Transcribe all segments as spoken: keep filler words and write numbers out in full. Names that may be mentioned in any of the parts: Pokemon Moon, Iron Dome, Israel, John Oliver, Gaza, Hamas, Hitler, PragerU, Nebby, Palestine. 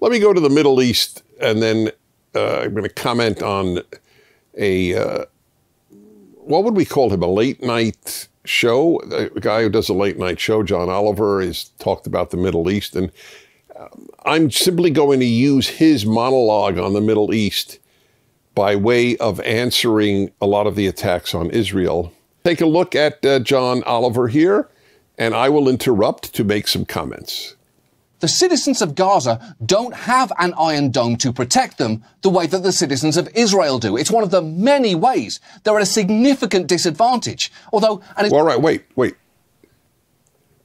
Let me go to the Middle East, and then uh, I'm going to comment on a, uh, what would we call him, a late-night show? A guy who does a late-night show, John Oliver, has talked about the Middle East, and I'm simply going to use his monologue on the Middle East by way of answering a lot of the attacks on Israel. Take a look at uh, John Oliver here, and I will interrupt to make some comments. The citizens of Gaza don't have an Iron Dome to protect them the way that the citizens of Israel do. It's one of the many ways they're at a significant disadvantage. Although, and all right, wait, wait.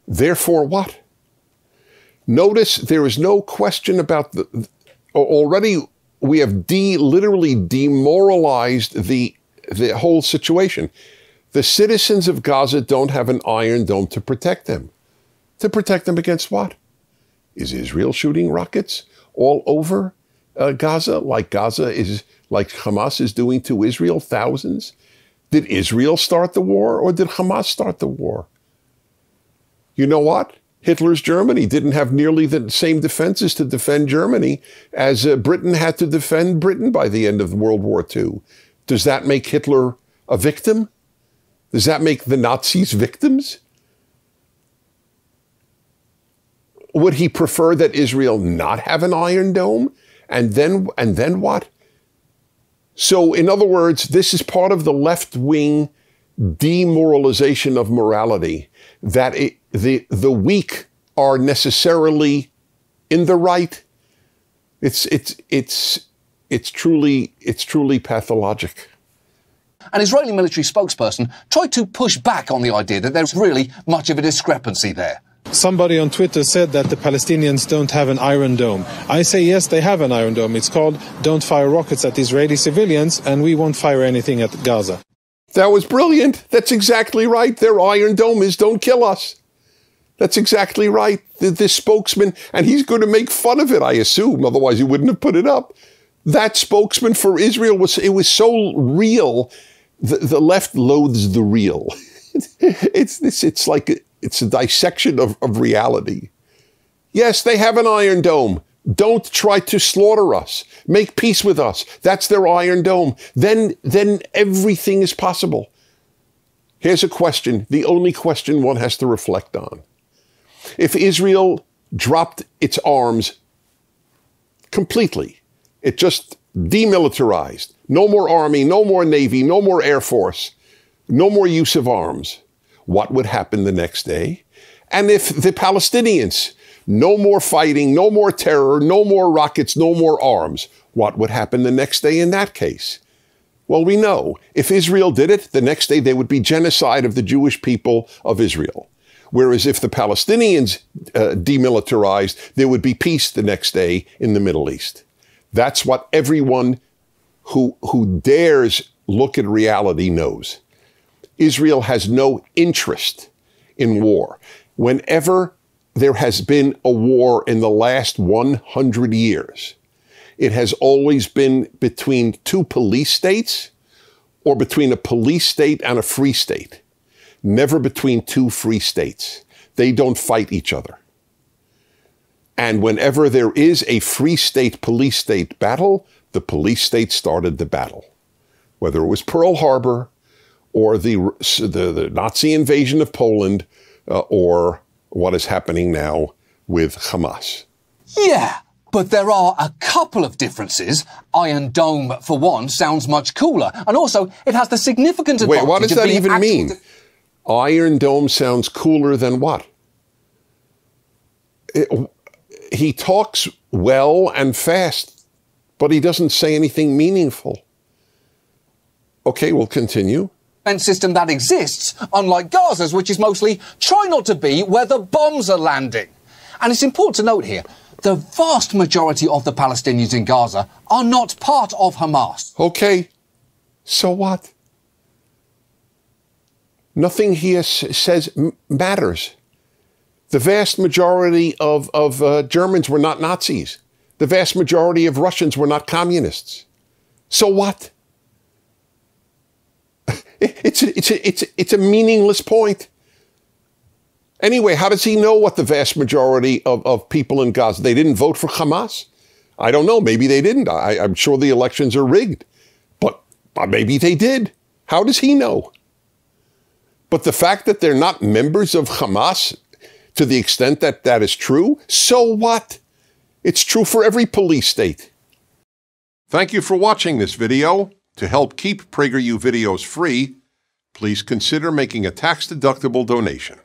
Therefore, what? Notice there is no question about the. the already, we have de literally demoralized the the whole situation. The citizens of Gaza don't have an Iron Dome to protect them. To protect them against what? Is Israel shooting rockets all over uh, Gaza, like Gaza is, like Hamas is doing to Israel, thousands? Did Israel start the war, or did Hamas start the war? You know what? Hitler's Germany didn't have nearly the same defenses to defend Germany as uh, Britain had to defend Britain by the end of World War Two. Does that make Hitler a victim? Does that make the Nazis victims? Would he prefer that Israel not have an Iron Dome? And then, and then what? So, in other words, this is part of the left-wing demoralization of morality, that it, the, the weak are necessarily in the right. It's, it's, it's, it's, truly, it's truly pathologic. An Israeli military spokesperson tried to push back on the idea that there's really much of a discrepancy there. Somebody on Twitter said that the Palestinians don't have an Iron Dome. I say yes, they have an Iron Dome. It's called Don't Fire Rockets at Israeli Civilians, and we won't fire anything at Gaza. That was brilliant. That's exactly right. Their Iron Dome is Don't Kill Us. That's exactly right. This spokesman, and he's going to make fun of it, I assume, otherwise he wouldn't have put it up. That spokesman for Israel, was it was so real. The, the left loathes the real. It's, it's, it's, it's like... A, It's a dissection of, of reality. Yes, they have an Iron Dome. Don't try to slaughter us. Make peace with us. That's their Iron Dome. Then, then everything is possible. Here's a question, the only question one has to reflect on. If Israel dropped its arms completely, it just demilitarized, no more army, no more navy, no more air force, no more use of arms, what would happen the next day? And if the Palestinians, no more fighting, no more terror, no more rockets, no more arms, what would happen the next day in that case? Well, we know. If Israel did it, the next day there would be genocide of the Jewish people of Israel. Whereas if the Palestinians uh, demilitarized, there would be peace the next day in the Middle East. That's what everyone who, who dares look at reality knows. Israel has no interest in war. Whenever there has been a war in the last one hundred years, it has always been between two police states or between a police state and a free state. Never between two free states. They don't fight each other. And whenever there is a free state, police state battle, the police state started the battle. Whether it was Pearl Harbor, or the, the, the Nazi invasion of Poland, uh, or what is happening now with Hamas. Yeah, but there are a couple of differences. Iron Dome, for one, sounds much cooler. And also, it has the significant advantage. Wait, what does that even mean? Iron Dome sounds cooler than what? It, he talks well and fast, but he doesn't say anything meaningful. Okay, we'll continue. System that exists, unlike Gaza's, which is mostly try not to be where the bombs are landing. And it's important to note here, the vast majority of the Palestinians in Gaza are not part of Hamas. Okay, so what? Nothing here says matters. The vast majority of, of uh, Germans were not Nazis. The vast majority of Russians were not communists. So what? It's a, it's, a, it's, a, it's a meaningless point. Anyway, how does he know what the vast majority of, of people in Gaza, they didn't vote for Hamas? I don't know. Maybe they didn't. I, I'm sure the elections are rigged, but maybe they did. How does he know? But the fact that they're not members of Hamas, to the extent that that is true, so what? It's true for every police state. Thank you for watching this video. To help keep PragerU videos free, please consider making a tax-deductible donation.